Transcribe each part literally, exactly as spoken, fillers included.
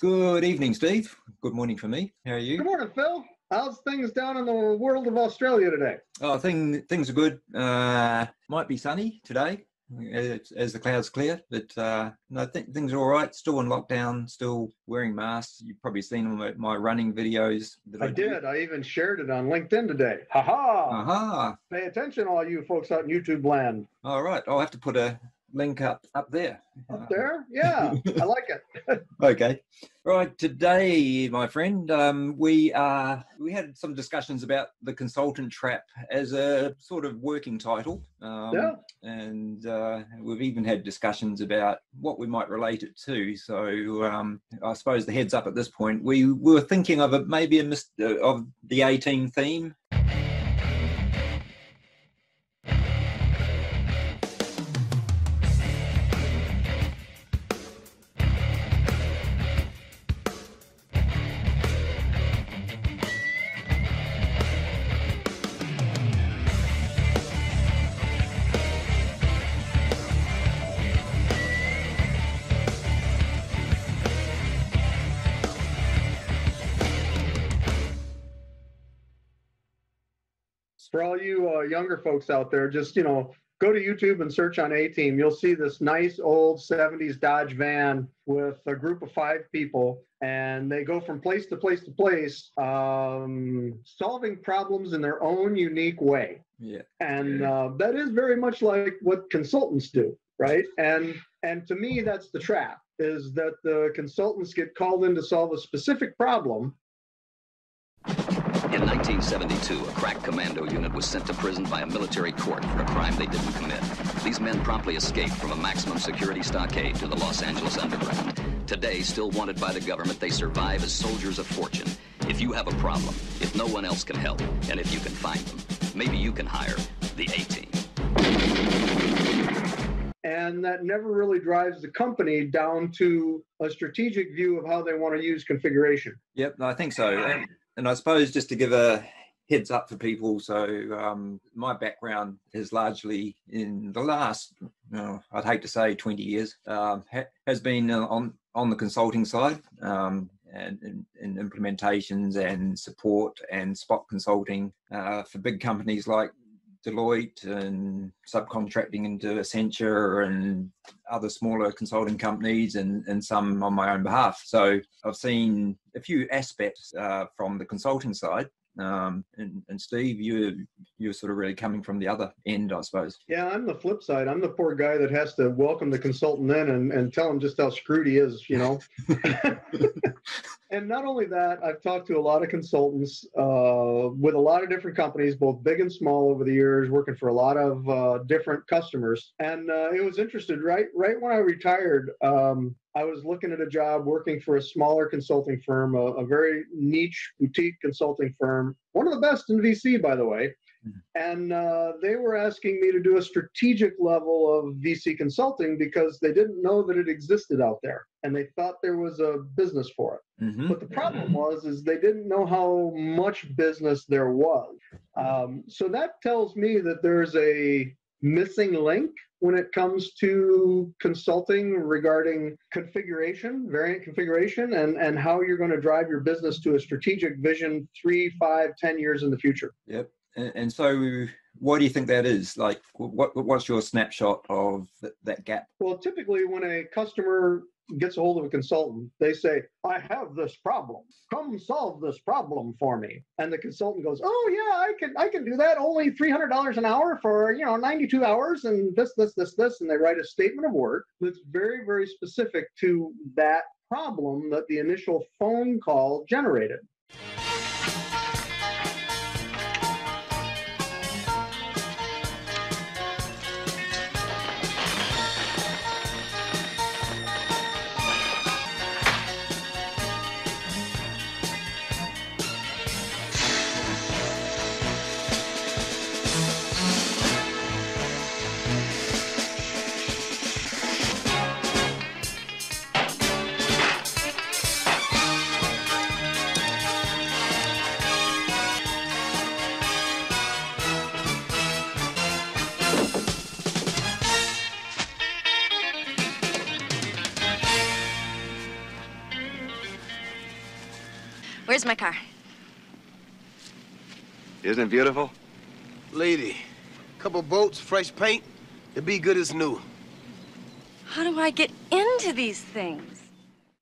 Good evening, Steve. Good morning for me. How are you? Good morning, Phil. How's things down in the world of Australia today? Oh, thing, things are good. Uh, might be sunny today as, as the clouds clear, but uh, no, th things are all right. Still in lockdown, still wearing masks. You've probably seen my, my running videos. That I, I did. did. I even shared it on LinkedIn today. Ha ha! Ha ha! Pay attention, all you folks out in YouTube land. All right. I'll have to put a link up up there up there yeah I like it. Okay, right, today, my friend, um we are we had some discussions about the consultant trap as a sort of working title, um yeah. and uh we've even had discussions about what we might relate it to. So um I suppose the heads up at this point, we were thinking of a maybe a mis uh, of the A-Team theme. For all you uh, younger folks out there, just, you know, go to YouTube and search on A-Team. You'll see this nice old seventies Dodge van with a group of five people, and they go from place to place to place, um, solving problems in their own unique way. Yeah. And uh, that is very much like what consultants do, right? And, and to me, that's the trap, is that the consultants get called in to solve a specific problem. In nineteen seventy-two, a crack commando unit was sent to prison by a military court for a crime they didn't commit. These men promptly escaped from a maximum security stockade to the Los Angeles underground. Today, still wanted by the government, they survive as soldiers of fortune. If you have a problem, if no one else can help, and if you can find them, maybe you can hire the A-Team. And that never really drives the company down to a strategic view of how they want to use configuration. Yep, I think so. And And I suppose just to give a heads up for people, so um, my background is largely in the last, oh, I'd hate to say twenty years, um, ha has been on, on the consulting side, um, and, and, and implementations and support and spot consulting uh, for big companies like Deloitte, and subcontracting into Accenture and other smaller consulting companies, and, and some on my own behalf. So I've seen a few aspects uh, from the consulting side. Um, and, and Steve, you, you're sort of really coming from the other end, I suppose. Yeah, I'm the flip side. I'm the poor guy that has to welcome the consultant in and, and tell him just how screwed he is, you know. And not only that, I've talked to a lot of consultants uh, with a lot of different companies, both big and small over the years, working for a lot of uh, different customers. And uh, it was interesting, right, right when I retired, um, I was looking at a job working for a smaller consulting firm, a, a very niche boutique consulting firm, one of the best in V C, by the way. And uh, they were asking me to do a strategic level of V C consulting because they didn't know that it existed out there, and they thought there was a business for it. Mm-hmm. But the problem was is they didn't know how much business there was. Um, so that tells me that there's a missing link when it comes to consulting regarding configuration, variant configuration, and, and how you're going to drive your business to a strategic vision three, five, ten years in the future. Yep. And so why do you think that is? Like, what, what's your snapshot of th that gap? Well, typically when a customer gets a hold of a consultant, they say, I have this problem. Come solve this problem for me. And the consultant goes, oh, yeah, I can, I can do that. Only three hundred dollars an hour for, you know, ninety-two hours and this, this, this, this. And they write a statement of work that's very, very specific to that problem that the initial phone call generated. Where's my car? Isn't it beautiful? Lady, couple boats, fresh paint, it'd be good as new. How do I get into these things?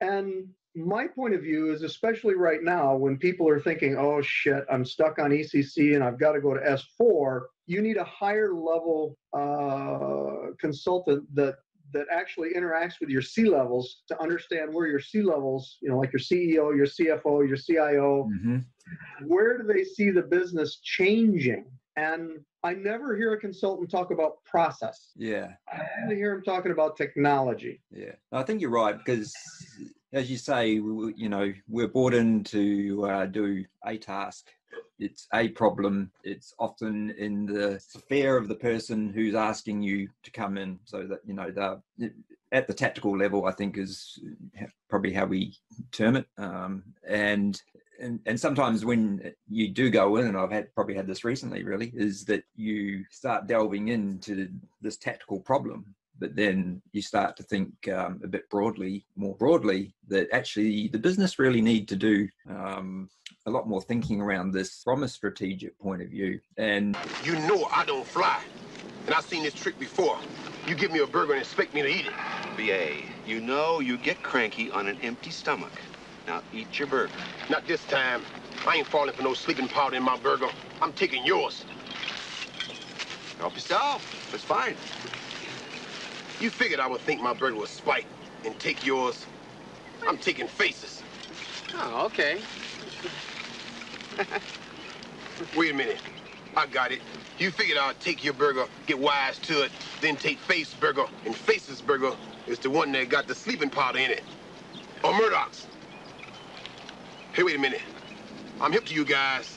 And my point of view is, especially right now, when people are thinking, oh shit, I'm stuck on E C C and I've got to go to S four, you need a higher level uh, consultant that that actually interacts with your C-levels to understand where your C-levels, you know, like your C E O, your C F O, your C I O, mm-hmm. where do they see the business changing? And I never hear a consultant talk about process. Yeah. I only hear him talking about technology. Yeah. I think you're right, because as you say, we, you know, we're brought in to uh, do a task. It's a problem. It's often in the sphere of the person who's asking you to come in, so that, you know, they're at the tactical level, I think, is probably how we term it. Um, and, and and sometimes when you do go in, and I've had probably had this recently, really, is that you start delving into this tactical problem. But then you start to think um, a bit broadly, more broadly, that actually the business really need to do um, a lot more thinking around this from a strategic point of view. And you know I don't fly, and I've seen this trick before. You give me a burger and expect me to eat it. B A, you know you get cranky on an empty stomach. Now eat your burger. Not this time. I ain't falling for no sleeping powder in my burger. I'm taking yours. Help yourself. It's fine. You figured I would think my burger was spiked and take yours. I'm taking faces. Oh, okay. Wait a minute. I got it. You figured I'd take your burger, get wise to it, then take Face Burger. And Face's burger is the one that got the sleeping powder in it. Or Murdoch's. Hey, wait a minute. I'm hip to you guys.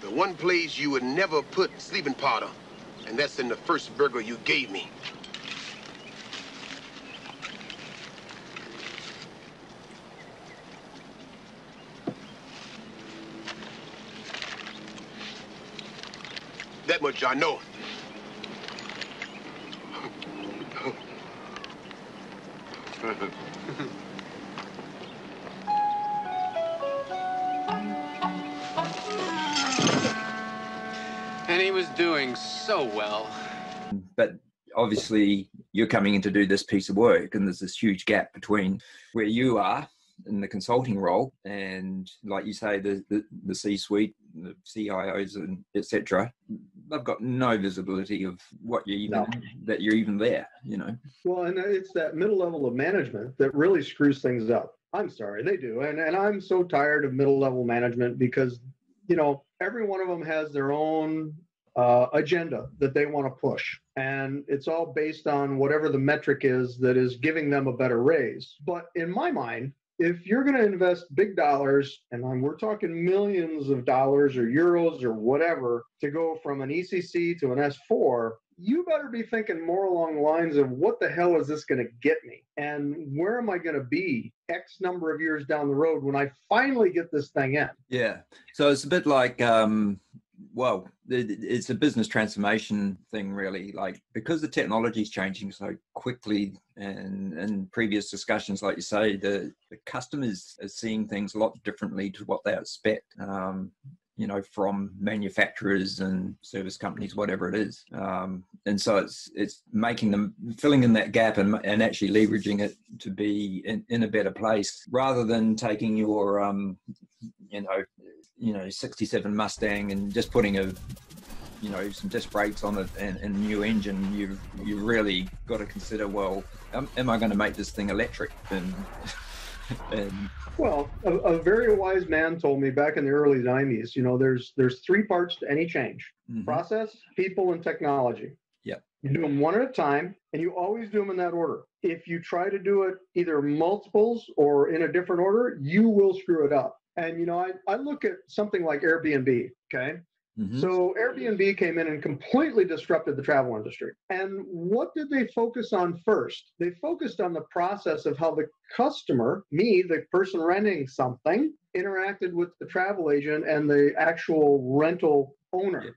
The one place you would never put sleeping powder, and that's in the first burger you gave me. That much I know. And he was doing so well. But obviously you're coming in to do this piece of work, and there's this huge gap between where you are in the consulting role and, like you say, the the, the C-suite, the C I Os, and et cetera. They've got no visibility of what you're even, no. that you're even there, you know. Well, and it's that middle level of management that really screws things up. I'm sorry, they do. And and I'm so tired of middle level management, because, you know, every one of them has their own uh, agenda that they want to push. And it's all based on whatever the metric is that is giving them a better raise. But in my mind, if you're going to invest big dollars, and we're talking millions of dollars or euros or whatever, to go from an E C C to an S four, you better be thinking more along the lines of, what the hell is this going to get me? And where am I going to be X number of years down the road when I finally get this thing in? Yeah. So it's a bit like, um, well, it's a business transformation thing, really. Like, because the technology is changing so quickly, and in previous discussions, like you say, the, the customers are seeing things a lot differently to what they expect, um, you know, from manufacturers and service companies, whatever it is. Um, and so it's it's making them, filling in that gap and, and actually leveraging it to be in, in a better place, rather than taking your, um, you know, you know, sixty-seven Mustang and just putting a, you know, some disc brakes on it and, and a new engine. You've, you've really got to consider, well, am, am I going to make this thing electric? And, and well, a, a very wise man told me back in the early nineties, you know, there's, there's three parts to any change: mm-hmm. process, people, and technology. Yeah. You do them one at a time, and you always do them in that order. If you try to do it either multiples or in a different order, you will screw it up. And, you know, I, I look at something like Airbnb, okay? Mm-hmm. So Airbnb came in and completely disrupted the travel industry. And what did they focus on first? They focused on the process of how the customer, me, the person renting something, interacted with the travel agent and the actual rental owner.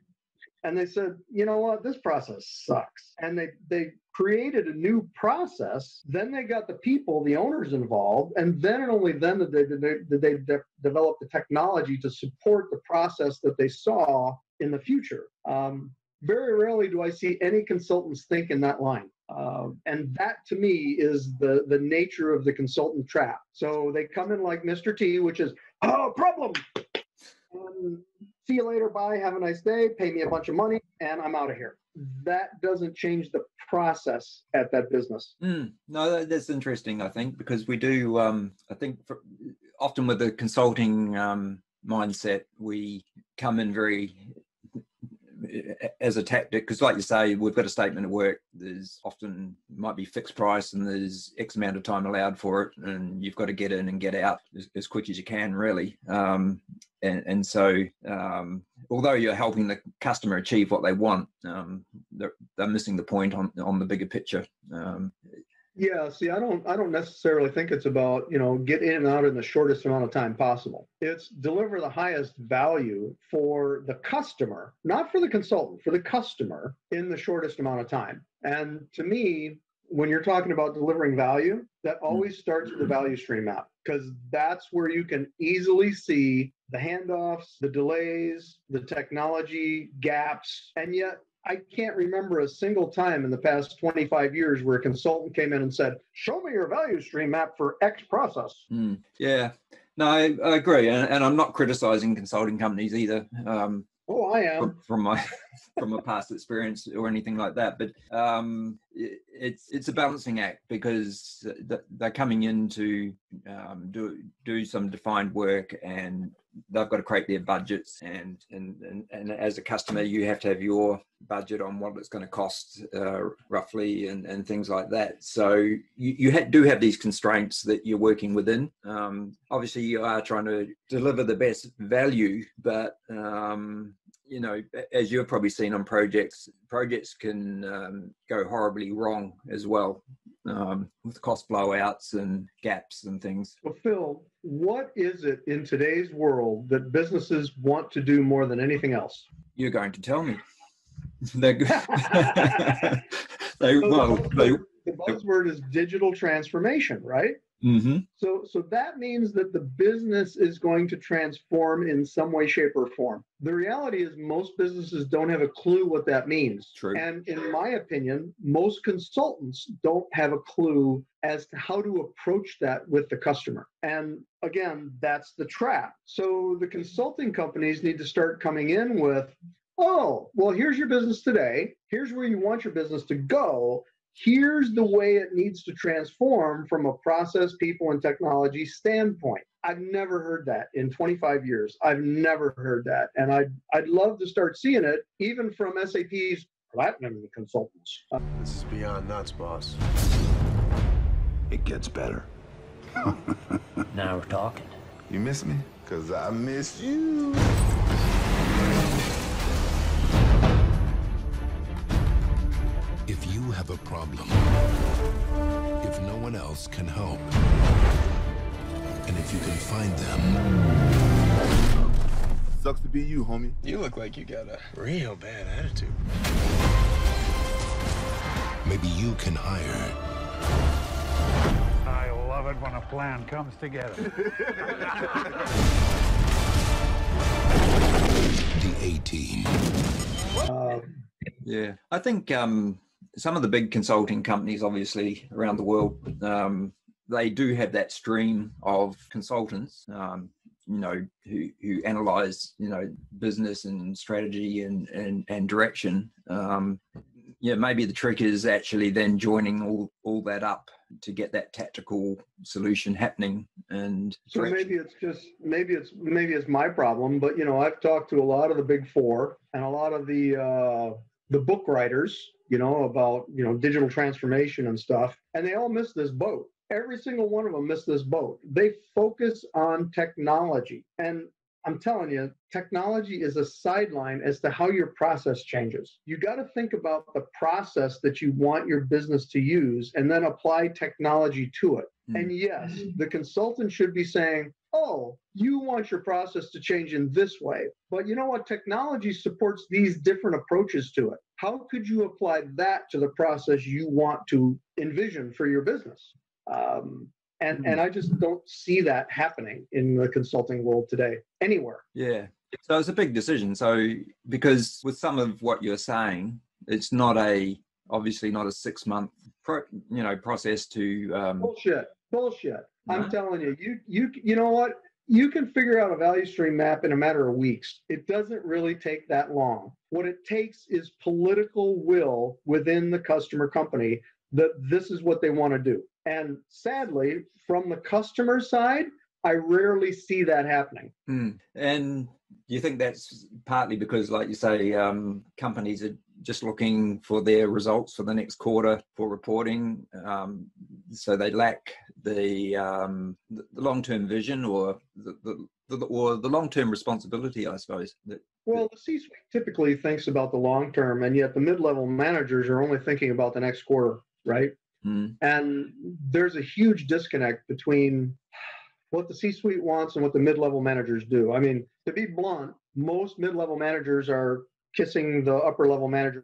And they said, you know what, this process sucks. And they, they created a new process. Then they got the people, the owners involved, and then and only then did they, did they, did they de- develop the technology to support the process that they saw in the future. Um, very rarely do I see any consultants think in that line. Uh, and that to me is the, the nature of the consultant trap. So they come in like Mister T, which is, oh, problem. And see you later, bye, have a nice day, pay me a bunch of money, and I'm out of here. That doesn't change the process at that business. Mm, no, that's interesting, I think, because we do, um, I think for, often with the consulting um, mindset, we come in very, as a tactic, because like you say, we've got a statement of work, there's often might be fixed price and there's X amount of time allowed for it, and you've got to get in and get out as, as quick as you can, really. Um, and, and so um, although you're helping the customer achieve what they want, um, they're, they're missing the point on, on the bigger picture. Um, Yeah, see, I don't I don't necessarily think it's about, you know, get in and out in the shortest amount of time possible. It's deliver the highest value for the customer, not for the consultant, for the customer in the shortest amount of time. And to me, when you're talking about delivering value, that always starts with the value stream map, because that's where you can easily see the handoffs, the delays, the technology gaps, and yet I can't remember a single time in the past twenty-five years where a consultant came in and said, show me your value stream map for X process. Mm, yeah, no, I, I agree. And, and I'm not criticizing consulting companies either. Um, oh, I am. From, from my from my past experience or anything like that. But um, it, it's it's a balancing act, because they're coming in to um, do, do some defined work, and they've got to create their budgets, and, and and and as a customer, you have to have your budget on what it's going to cost uh, roughly, and, and things like that. So you, you ha- do have these constraints that you're working within. Um, obviously, you are trying to deliver the best value, but um, you know, as you've probably seen on projects, projects can um, go horribly wrong as well, um, with cost blowouts and gaps and things. Well, Phil, what is it in today's world that businesses want to do more than anything else? You're going to tell me. They're good. they, so well, the, buzzword, they, the buzzword is digital transformation, right? Mm-hmm. So, so that means that the business is going to transform in some way, shape, or form. The reality is most businesses don't have a clue what that means. True. And in my opinion, most consultants don't have a clue as to how to approach that with the customer. And again, that's the trap. So the consulting companies need to start coming in with, oh, well, here's your business today. Here's where you want your business to go. Here's the way it needs to transform from a process, people, and technology standpoint. I've never heard that in twenty-five years. I've never heard that. And I'd, I'd love to start seeing it, even from S A P's platinum consultants. This is beyond nuts, boss. It gets better. Now we're talking. You miss me? Because I miss you. If you have a problem, if no one else can help, and if you can find them... Sucks to be you, homie. You look like you got a real bad attitude. Maybe you can hire... I love it when a plan comes together. The A-Team. Uh, yeah, I think... Um, some of the big consulting companies, obviously, around the world, um, they do have that stream of consultants, um, you know, who, who analyze, you know, business and strategy and, and, and direction. Um, yeah, maybe the trick is actually then joining all, all that up to get that tactical solution happening. And so maybe it's just maybe it's maybe it's my problem, but you know, I've talked to a lot of the big four and a lot of the uh, the book writers, you know, about, you know, digital transformation and stuff. And they all miss this boat. Every single one of them missed this boat. They focus on technology. And I'm telling you, technology is a sideline as to how your process changes. You got to think about the process that you want your business to use and then apply technology to it. Mm-hmm. And yes, the consultant should be saying, oh, you want your process to change in this way. But you know what? Technology supports these different approaches to it. How could you apply that to the process you want to envision for your business? Um, and, and I just don't see that happening in the consulting world today, anywhere. Yeah. So it's a big decision. So because with some of what you're saying, it's not a, obviously not a six month, pro, you know, process to. Um, bullshit, bullshit. No. I'm telling you, you, you, you know what? You can figure out a value stream map in a matter of weeks. It doesn't really take that long. What it takes is political will within the customer company that this is what they want to do. And sadly, from the customer side, I rarely see that happening. Mm. And you think that's partly because, like you say, um, companies are just looking for their results for the next quarter for reporting. Um, so they lack the, um, the long-term vision or the, the, the, or the long-term responsibility, I suppose. That, well, the C-suite typically thinks about the long-term, and yet the mid-level managers are only thinking about the next quarter, right? Mm. And there's a huge disconnect between what the C-suite wants and what the mid-level managers do. I mean, to be blunt, most mid-level managers are kissing the upper-level manager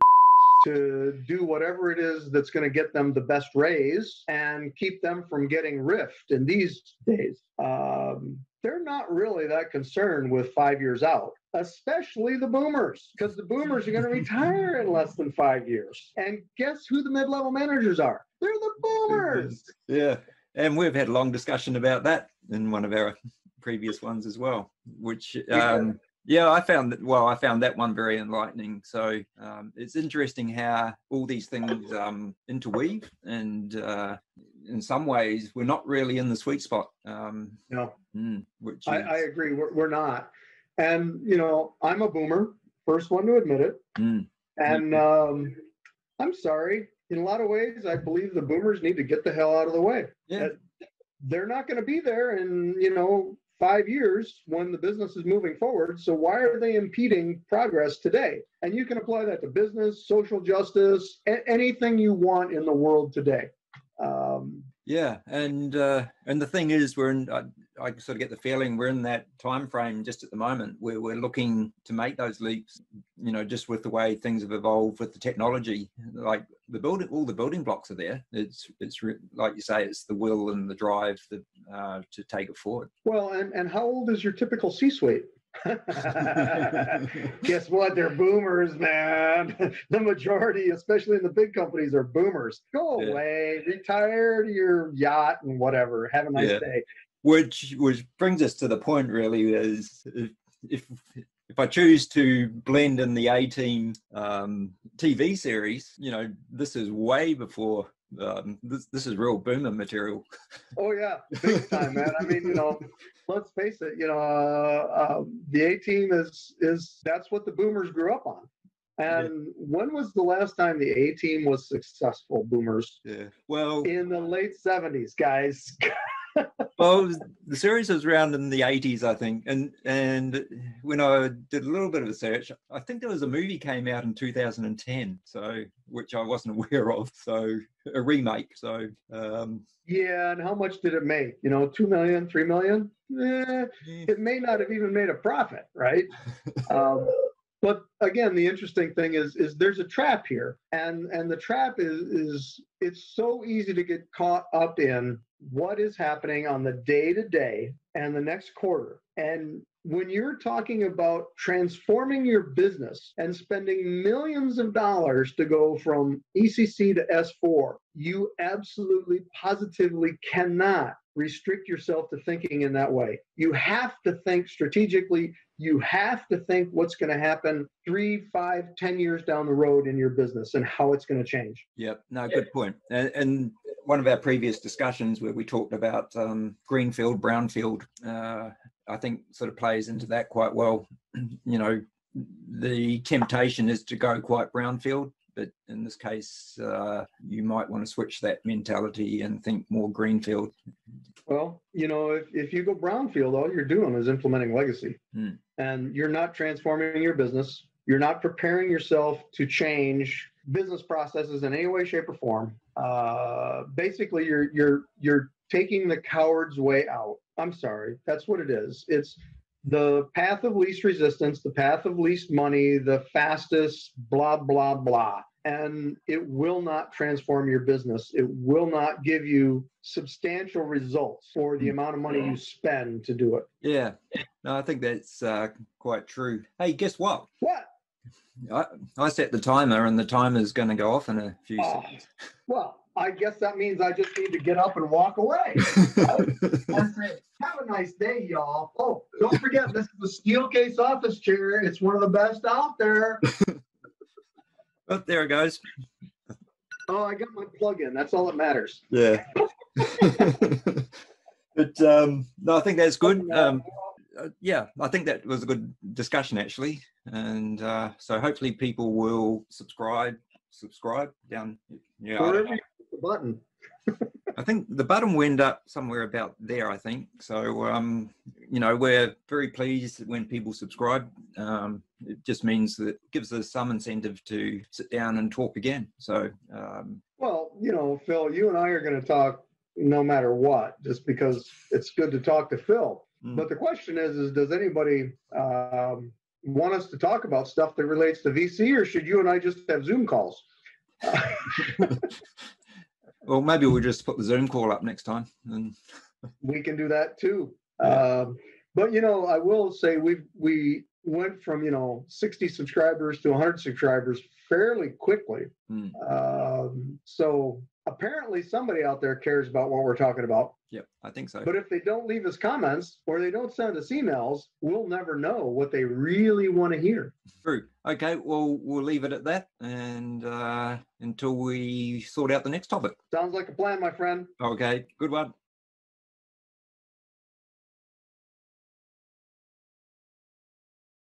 to do whatever it is that's going to get them the best raise and keep them from getting riffed in these days. Um, they're not really that concerned with five years out, especially the boomers, because the boomers are going to retire in less than five years. And guess who the mid-level managers are? They're the boomers. Yeah. And we've had a long discussion about that in one of our previous ones as well, which, um, yeah, I found that, well, I found that one very enlightening. So um, it's interesting how all these things um, interweave, and uh, in some ways we're not really in the sweet spot. Um, no, which I, is... I agree. We're, we're not. And, you know, I'm a boomer, first one to admit it. Mm. And um, I'm sorry. In a lot of ways, I believe the boomers need to get the hell out of the way. Yeah. They're not going to be there in, you know, five years when the business is moving forward. So why are they impeding progress today? And you can apply that to business, social justice, a- anything you want in the world today. Um, yeah. And uh, and the thing is, we're in, I, I sort of get the feeling we're in that time frame just at the moment where we're looking to make those leaps, you know, just with the way things have evolved with the technology. Like the building, all the building blocks are there. It's, it's re- like you say, it's the will and the drive that, uh, to take it forward. Well, and, and how old is your typical C-suite? Guess what? They're boomers, man. The majority, especially in the big companies, are boomers. Go yeah. away, retire to your yacht and whatever. Have a nice yeah. day. Which which brings us to the point, really, is if if, if I choose to blend in the A-Team um, T V series, you know, this is way before. Um, this this is real boomer material. Oh yeah, big time, man. I mean, you know, let's face it. You know, uh, uh, the A-Team is is that's what the boomers grew up on. And yeah. when was the last time the A-Team was successful, boomers? Yeah. Well, in the late seventies, guys. Well, was, the series was around in the eighties, I think. And and when I did a little bit of a search, I think there was a movie came out in two thousand ten, so which I wasn't aware of. So a remake. So um, yeah. And how much did it make? You know, two million, three million. Eh, yeah. It may not have even made a profit, right? um, But again, the interesting thing is, is there's a trap here, and and the trap is is it's so easy to get caught up in what is happening on the day to day and the next quarter. And when you're talking about transforming your business and spending millions of dollars to go from E C C to S four, you absolutely positively cannot restrict yourself to thinking in that way. You have to think strategically. You have to think what's going to happen three, five, ten years down the road in your business and how it's going to change. Yep. No, good point. And, and one of our previous discussions where we talked about um, greenfield, brownfield, uh, I think sort of plays into that quite well. You know, the temptation is to go quite brownfield. But in this case, uh, you might want to switch that mentality and think more greenfield. Well, you know, if, if you go brownfield, all you're doing is implementing legacy. Mm. And you're not transforming your business. You're not preparing yourself to change business processes in any way, shape, or form. Uh, basically, you're you're you're taking the coward's way out. I'm sorry. That's what it is. It's the path of least resistance, the path of least money, the fastest blah, blah, blah. And it will not transform your business. It will not give you substantial results for the amount of money you spend to do it. Yeah. No, I think that's uh, quite true. Hey, guess what? What? I, I set the timer and the timer is going to go off in a few oh, seconds. Well, I guess that means I just need to get up and walk away. I, I say, have a nice day, y'all. Oh, don't forget, this is a steel case office chair. It's one of the best out there. Oh, there it goes. Oh, I got my plug in. That's all that matters. Yeah. But um, no, I think that's good. Um, yeah, I think that was a good discussion, actually. And uh, so hopefully people will subscribe. Subscribe down. Yeah. Wherever you put the button. I think the button will end up somewhere about there, I think. So, um, you know, we're very pleased when people subscribe. Um, it just means that it gives us some incentive to sit down and talk again. So, um, well, you know, Phil, you and I are going to talk no matter what, just because it's good to talk to Phil. Mm. But the question is, is does anybody um, want us to talk about stuff that relates to V C, or should you and I just have Zoom calls? Well, maybe we'll just put the Zoom call up next time. And... we can do that too. Yeah. Uh, but, you know, I will say we we went from, you know, sixty subscribers to one hundred subscribers fairly quickly. Mm. Um, so apparently somebody out there cares about what we're talking about. Yep, I think so. But if they don't leave us comments or they don't send us emails, we'll never know what they really want to hear. True. Okay, well, we'll leave it at that and uh, until we sort out the next topic. Sounds like a plan, my friend. Okay, good one.